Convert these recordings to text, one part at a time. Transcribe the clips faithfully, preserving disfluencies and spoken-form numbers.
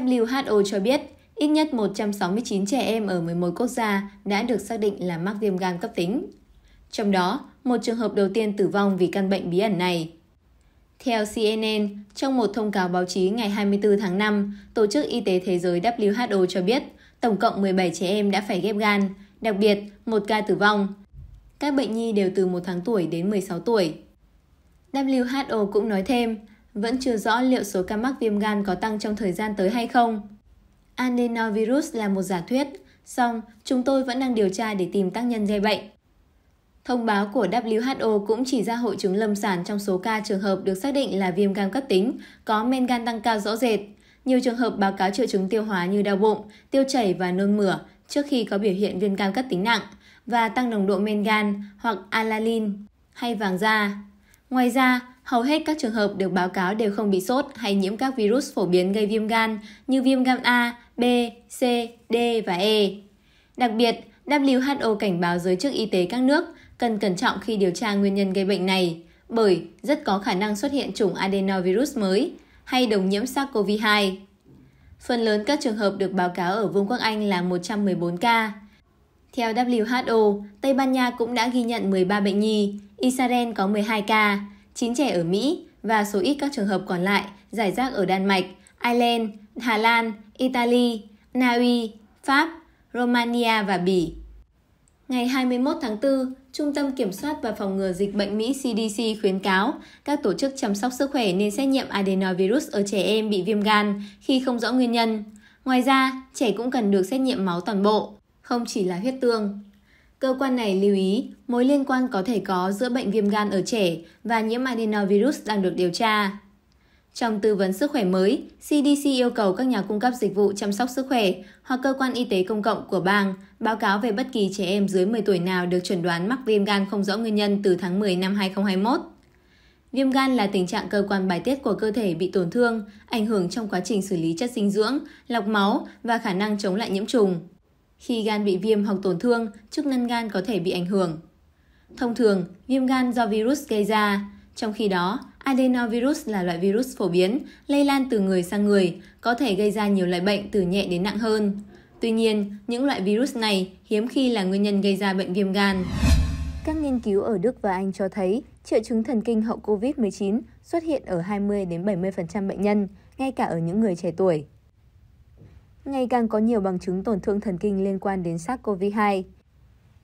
W H O cho biết, ít nhất một trăm sáu mươi chín trẻ em ở mười một quốc gia đã được xác định là mắc viêm gan cấp tính. Trong đó, một trường hợp đầu tiên tử vong vì căn bệnh bí ẩn này. Theo C N N, trong một thông cáo báo chí ngày hai mươi tư tháng năm, Tổ chức Y tế Thế giới W H O cho biết tổng cộng mười bảy trẻ em đã phải ghép gan, đặc biệt một ca tử vong. Các bệnh nhi đều từ một tháng tuổi đến mười sáu tuổi. W H O cũng nói thêm, vẫn chưa rõ liệu số ca mắc viêm gan có tăng trong thời gian tới hay không. Adeno virus là một giả thuyết, song chúng tôi vẫn đang điều tra để tìm tác nhân gây bệnh. Thông báo của W H O cũng chỉ ra hội chứng lâm sàng trong số ca trường hợp được xác định là viêm gan cấp tính, có men gan tăng cao rõ rệt. Nhiều trường hợp báo cáo triệu chứng tiêu hóa như đau bụng, tiêu chảy và nôn mửa trước khi có biểu hiện viêm gan cấp tính nặng và tăng nồng độ men gan hoặc alanine hay vàng da. Ngoài ra, hầu hết các trường hợp được báo cáo đều không bị sốt hay nhiễm các virus phổ biến gây viêm gan như viêm gan A, B, C, D và E. Đặc biệt, W H O cảnh báo giới chức y tế các nước cần cẩn trọng khi điều tra nguyên nhân gây bệnh này, bởi rất có khả năng xuất hiện chủng adenovirus mới hay đồng nhiễm SARS-CoV hai. Phần lớn các trường hợp được báo cáo ở Vương quốc Anh là một trăm mười bốn ca. Theo W H O, Tây Ban Nha cũng đã ghi nhận mười ba bệnh nhi, Israel có mười hai ca, chín trẻ ở Mỹ và số ít các trường hợp còn lại rải rác ở Đan Mạch, Ireland, Hà Lan, Italy, Na Uy, Pháp, Romania và Bỉ. Ngày hai mươi mốt tháng tư, Trung tâm Kiểm soát và Phòng ngừa Dịch bệnh Mỹ C D C khuyến cáo các tổ chức chăm sóc sức khỏe nên xét nghiệm adenovirus ở trẻ em bị viêm gan khi không rõ nguyên nhân. Ngoài ra, trẻ cũng cần được xét nghiệm máu toàn bộ, không chỉ là huyết tương. Cơ quan này lưu ý mối liên quan có thể có giữa bệnh viêm gan ở trẻ và nhiễm adenovirus đang được điều tra. Trong tư vấn sức khỏe mới, C D C yêu cầu các nhà cung cấp dịch vụ chăm sóc sức khỏe hoặc cơ quan y tế công cộng của bang báo cáo về bất kỳ trẻ em dưới mười tuổi nào được chẩn đoán mắc viêm gan không rõ nguyên nhân từ tháng mười năm hai không hai mốt. Viêm gan là tình trạng cơ quan bài tiết của cơ thể bị tổn thương, ảnh hưởng trong quá trình xử lý chất dinh dưỡng, lọc máu và khả năng chống lại nhiễm trùng. Khi gan bị viêm hoặc tổn thương, chức năng gan có thể bị ảnh hưởng. Thông thường, viêm gan do virus gây ra, trong khi đó, adenovirus là loại virus phổ biến, lây lan từ người sang người, có thể gây ra nhiều loại bệnh từ nhẹ đến nặng hơn. Tuy nhiên, những loại virus này hiếm khi là nguyên nhân gây ra bệnh viêm gan. Các nghiên cứu ở Đức và Anh cho thấy triệu chứng thần kinh hậu covid mười chín xuất hiện ở hai mươi đến bảy mươi phần trăm bệnh nhân, ngay cả ở những người trẻ tuổi. Ngày càng có nhiều bằng chứng tổn thương thần kinh liên quan đến SARS-CoV hai.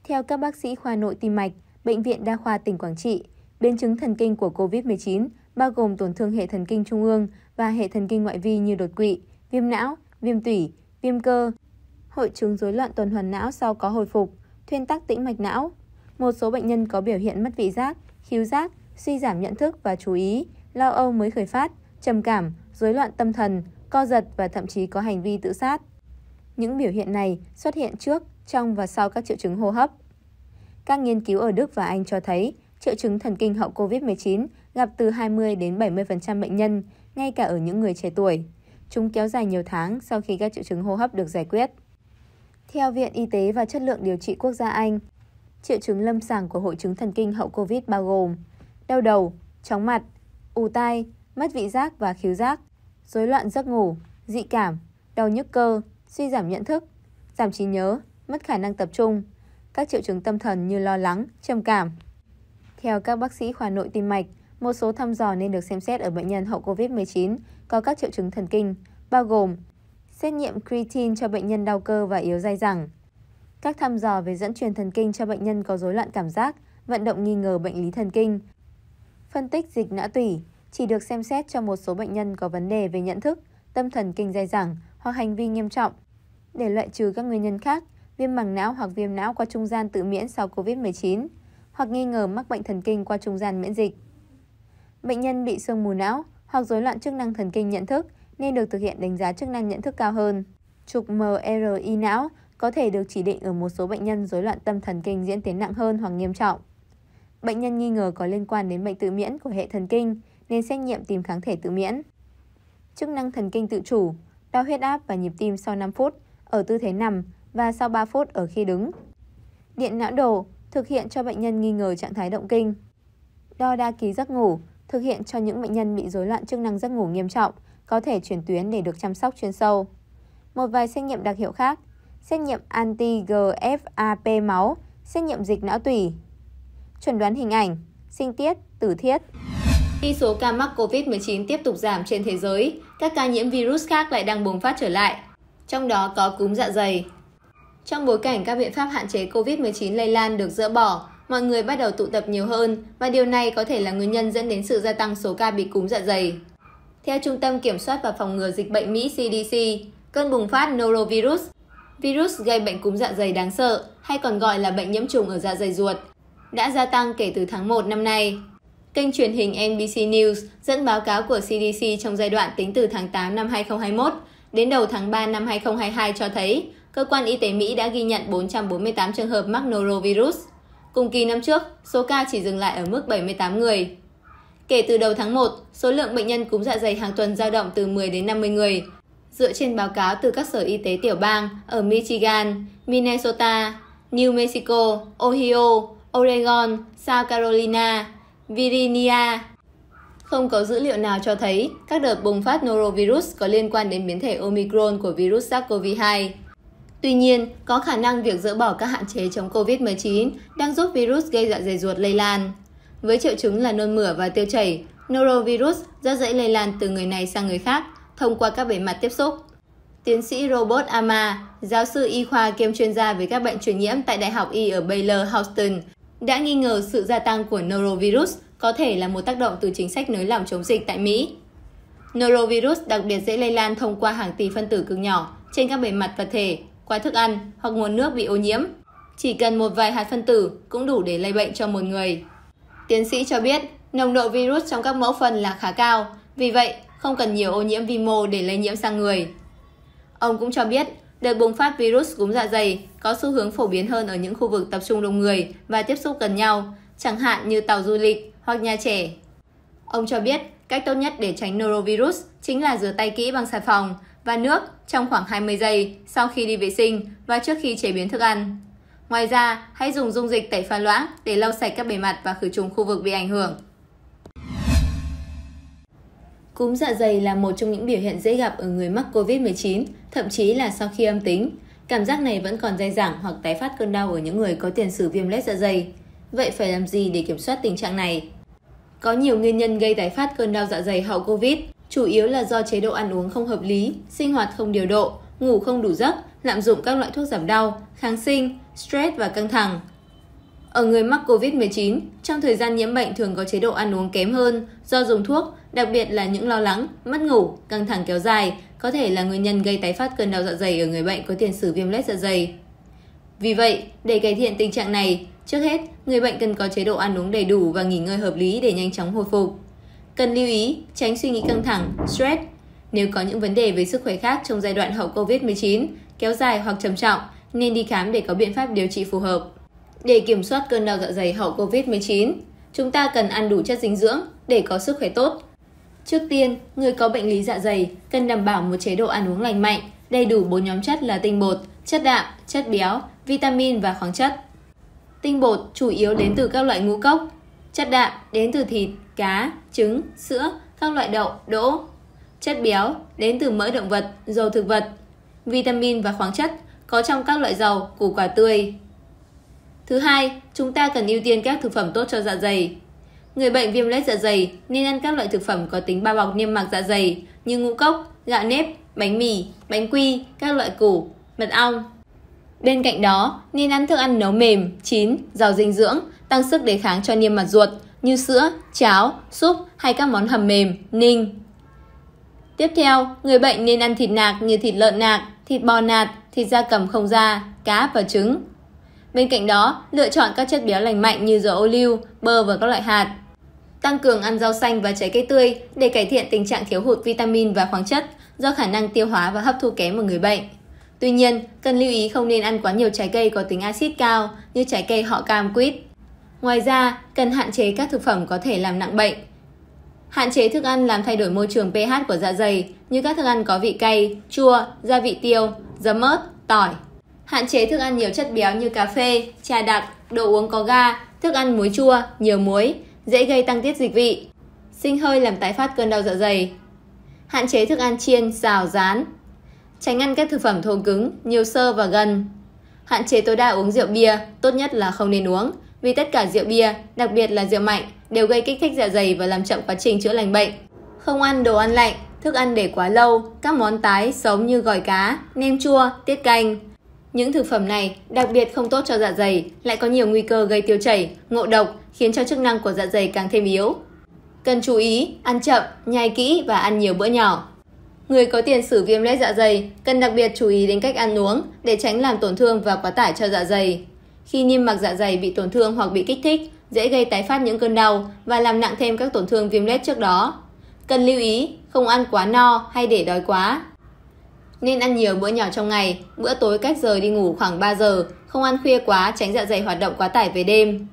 Theo các bác sĩ khoa nội tim mạch, Bệnh viện Đa khoa tỉnh Quảng Trị, biến chứng thần kinh của covid mười chín bao gồm tổn thương hệ thần kinh trung ương và hệ thần kinh ngoại vi như đột quỵ, viêm não, viêm tủy, viêm cơ, hội chứng rối loạn tuần hoàn não sau có hồi phục, thuyên tắc tĩnh mạch não. Một số bệnh nhân có biểu hiện mất vị giác, khiếu giác, suy giảm nhận thức và chú ý, lo âu mới khởi phát, trầm cảm, rối loạn tâm thần, co giật và thậm chí có hành vi tự sát. Những biểu hiện này xuất hiện trước, trong và sau các triệu chứng hô hấp. Các nghiên cứu ở Đức và Anh cho thấy triệu chứng thần kinh hậu covid mười chín gặp từ hai mươi đến bảy mươi phần trăm bệnh nhân, ngay cả ở những người trẻ tuổi. Chúng kéo dài nhiều tháng sau khi các triệu chứng hô hấp được giải quyết. Theo Viện Y tế và Chất lượng Điều trị Quốc gia Anh, triệu chứng lâm sàng của hội chứng thần kinh hậu COVID bao gồm đau đầu, chóng mặt, ù tai, mất vị giác và khiếu giác, rối loạn giấc ngủ, dị cảm, đau nhức cơ, suy giảm nhận thức, giảm trí nhớ, mất khả năng tập trung, các triệu chứng tâm thần như lo lắng, trầm cảm. Theo các bác sĩ khoa nội tim mạch, một số thăm dò nên được xem xét ở bệnh nhân hậu covid mười chín có các triệu chứng thần kinh, bao gồm xét nghiệm creatine cho bệnh nhân đau cơ và yếu dai dẳng, các thăm dò về dẫn truyền thần kinh cho bệnh nhân có rối loạn cảm giác, vận động nghi ngờ bệnh lý thần kinh, phân tích dịch não tủy, chỉ được xem xét cho một số bệnh nhân có vấn đề về nhận thức, tâm thần kinh dai dẳng hoặc hành vi nghiêm trọng. Để loại trừ các nguyên nhân khác, viêm màng não hoặc viêm não qua trung gian tự miễn sau covid mười chín, hoặc nghi ngờ mắc bệnh thần kinh qua trung gian miễn dịch. Bệnh nhân bị sương mù não hoặc rối loạn chức năng thần kinh nhận thức nên được thực hiện đánh giá chức năng nhận thức cao hơn. Chụp M R I não có thể được chỉ định ở một số bệnh nhân rối loạn tâm thần kinh diễn tiến nặng hơn hoặc nghiêm trọng. Bệnh nhân nghi ngờ có liên quan đến bệnh tự miễn của hệ thần kinh nên xét nghiệm tìm kháng thể tự miễn. Chức năng thần kinh tự chủ, đo huyết áp và nhịp tim sau năm phút ở tư thế nằm và sau ba phút ở khi đứng. Điện não đồ thực hiện cho bệnh nhân nghi ngờ trạng thái động kinh. Đo đa ký giấc ngủ thực hiện cho những bệnh nhân bị rối loạn chức năng giấc ngủ nghiêm trọng có thể chuyển tuyến để được chăm sóc chuyên sâu. Một vài xét nghiệm đặc hiệu khác, xét nghiệm anti-giê ép a pê máu, xét nghiệm dịch não tủy, chuẩn đoán hình ảnh, sinh tiết, tử thiết. Khi số ca mắc covid mười chín tiếp tục giảm trên thế giới, các ca nhiễm virus khác lại đang bùng phát trở lại, trong đó có cúm dạ dày. Trong bối cảnh các biện pháp hạn chế covid mười chín lây lan được dỡ bỏ, mọi người bắt đầu tụ tập nhiều hơn và điều này có thể là nguyên nhân dẫn đến sự gia tăng số ca bị cúm dạ dày. Theo Trung tâm Kiểm soát và Phòng ngừa Dịch bệnh Mỹ xê đê xê, cơn bùng phát norovirus, virus gây bệnh cúm dạ dày đáng sợ hay còn gọi là bệnh nhiễm trùng ở dạ dày ruột, đã gia tăng kể từ tháng một năm nay. Kênh truyền hình en bê xê News dẫn báo cáo của xê đê xê trong giai đoạn tính từ tháng tám năm hai nghìn không trăm hai mươi mốt đến đầu tháng ba năm hai nghìn không trăm hai mươi hai cho thấy cơ quan y tế Mỹ đã ghi nhận bốn trăm bốn mươi tám trường hợp mắc norovirus. Cùng kỳ năm trước, số ca chỉ dừng lại ở mức bảy mươi tám người. Kể từ đầu tháng một, số lượng bệnh nhân cúm dạ dày hàng tuần dao động từ mười đến năm mươi người, dựa trên báo cáo từ các sở y tế tiểu bang ở Michigan, Minnesota, New Mexico, Ohio, Oregon, South Carolina, Virginia. Không có dữ liệu nào cho thấy các đợt bùng phát norovirus có liên quan đến biến thể Omicron của virus SARS-xê o vê hai. Tuy nhiên, có khả năng việc dỡ bỏ các hạn chế chống covid mười chín đang giúp virus gây dạ dày ruột lây lan. Với triệu chứng là nôn mửa và tiêu chảy, norovirus rất dễ lây lan từ người này sang người khác thông qua các bề mặt tiếp xúc. Tiến sĩ Robert Amar, giáo sư y khoa kiêm chuyên gia về các bệnh truyền nhiễm tại Đại học Y ở Baylor, Houston, đã nghi ngờ sự gia tăng của norovirus có thể là một tác động từ chính sách nới lỏng chống dịch tại Mỹ. Norovirus đặc biệt dễ lây lan thông qua hàng tỷ phân tử cực nhỏ trên các bề mặt vật thể, qua thức ăn hoặc nguồn nước bị ô nhiễm. Chỉ cần một vài hạt phân tử cũng đủ để lây bệnh cho một người. Tiến sĩ cho biết nồng độ virus trong các mẫu phân là khá cao, vì vậy không cần nhiều ô nhiễm vi mô để lây nhiễm sang người. Ông cũng cho biết đợt bùng phát virus cúm dạ dày có xu hướng phổ biến hơn ở những khu vực tập trung đông người và tiếp xúc gần nhau, chẳng hạn như tàu du lịch hoặc nhà trẻ. Ông cho biết cách tốt nhất để tránh norovirus chính là rửa tay kỹ bằng xà phòng và nước trong khoảng hai mươi giây sau khi đi vệ sinh và trước khi chế biến thức ăn. Ngoài ra, hãy dùng dung dịch tẩy pha loãng để lau sạch các bề mặt và khử trùng khu vực bị ảnh hưởng. Cúm dạ dày là một trong những biểu hiện dễ gặp ở người mắc covid mười chín, thậm chí là sau khi âm tính. Cảm giác này vẫn còn dai dẳng hoặc tái phát cơn đau ở những người có tiền sử viêm loét dạ dày. Vậy phải làm gì để kiểm soát tình trạng này? Có nhiều nguyên nhân gây tái phát cơn đau dạ dày hậu COVID, chủ yếu là do chế độ ăn uống không hợp lý, sinh hoạt không điều độ, ngủ không đủ giấc, lạm dụng các loại thuốc giảm đau, kháng sinh, stress và căng thẳng. Ở người mắc covid mười chín, trong thời gian nhiễm bệnh thường có chế độ ăn uống kém hơn do dùng thuốc, đặc biệt là những lo lắng, mất ngủ, căng thẳng kéo dài có thể là nguyên nhân gây tái phát cơn đau dạ dày ở người bệnh có tiền sử viêm loét dạ dày. Vì vậy, để cải thiện tình trạng này, trước hết, người bệnh cần có chế độ ăn uống đầy đủ và nghỉ ngơi hợp lý để nhanh chóng hồi phục. Cần lưu ý, tránh suy nghĩ căng thẳng, stress. Nếu có những vấn đề về sức khỏe khác trong giai đoạn hậu covid mười chín, kéo dài hoặc trầm trọng, nên đi khám để có biện pháp điều trị phù hợp. Để kiểm soát cơn đau dạ dày hậu covid mười chín, chúng ta cần ăn đủ chất dinh dưỡng để có sức khỏe tốt. Trước tiên, người có bệnh lý dạ dày cần đảm bảo một chế độ ăn uống lành mạnh, đầy đủ bốn nhóm chất là tinh bột, chất đạm, chất béo, vitamin và khoáng chất. Tinh bột chủ yếu đến từ các loại ngũ cốc, chất đạm đến từ thịt, cá, trứng, sữa, các loại đậu, đỗ. Chất béo đến từ mỡ động vật, dầu thực vật. Vitamin và khoáng chất có trong các loại rau, củ quả tươi. Thứ hai, chúng ta cần ưu tiên các thực phẩm tốt cho dạ dày. Người bệnh viêm loét dạ dày nên ăn các loại thực phẩm có tính bao bọc niêm mạc dạ dày như ngũ cốc, gạo nếp, bánh mì, bánh quy, các loại củ, mật ong. Bên cạnh đó, nên ăn thức ăn nấu mềm, chín, giàu dinh dưỡng, tăng sức đề kháng cho niêm mạc ruột như sữa, cháo, súp hay các món hầm mềm, ninh. Tiếp theo, người bệnh nên ăn thịt nạc như thịt lợn nạc, thịt bò nạc, thịt gia cầm không da, cá và trứng. Bên cạnh đó, lựa chọn các chất béo lành mạnh như dầu ô liu, bơ và các loại hạt. Tăng cường ăn rau xanh và trái cây tươi để cải thiện tình trạng thiếu hụt vitamin và khoáng chất do khả năng tiêu hóa và hấp thu kém của người bệnh. Tuy nhiên, cần lưu ý không nên ăn quá nhiều trái cây có tính axit cao như trái cây họ cam, quýt. Ngoài ra, cần hạn chế các thực phẩm có thể làm nặng bệnh. Hạn chế thức ăn làm thay đổi môi trường pH của dạ dày như các thức ăn có vị cay, chua, gia vị tiêu, giấm ớt, tỏi. Hạn chế thức ăn nhiều chất béo như cà phê, trà đặc, đồ uống có ga, thức ăn muối chua, nhiều muối, dễ gây tăng tiết dịch vị. Sinh hơi làm tái phát cơn đau dạ dày. hạn chế thức ăn chiên, xào, rán, tránh ăn các thực phẩm thô cứng, nhiều xơ và gân. Hạn chế tối đa uống rượu bia, tốt nhất là không nên uống, vì tất cả rượu bia, đặc biệt là rượu mạnh, đều gây kích thích dạ dày và làm chậm quá trình chữa lành bệnh. Không ăn đồ ăn lạnh, thức ăn để quá lâu, các món tái sống như gỏi cá, nem chua, tiết canh. Những thực phẩm này đặc biệt không tốt cho dạ dày, lại có nhiều nguy cơ gây tiêu chảy, ngộ độc, khiến cho chức năng của dạ dày càng thêm yếu. Cần chú ý, ăn chậm, nhai kỹ và ăn nhiều bữa nhỏ. Người có tiền sử viêm loét dạ dày cần đặc biệt chú ý đến cách ăn uống để tránh làm tổn thương và quá tải cho dạ dày. Khi niêm mạc dạ dày bị tổn thương hoặc bị kích thích, dễ gây tái phát những cơn đau và làm nặng thêm các tổn thương viêm loét trước đó. Cần lưu ý, không ăn quá no hay để đói quá. Nên ăn nhiều bữa nhỏ trong ngày, bữa tối cách giờ đi ngủ khoảng ba giờ, không ăn khuya quá, tránh dạ dày hoạt động quá tải về đêm.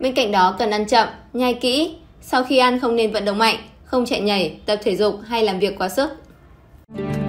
Bên cạnh đó cần ăn chậm, nhai kỹ, sau khi ăn không nên vận động mạnh, không chạy nhảy, tập thể dục hay làm việc quá sức.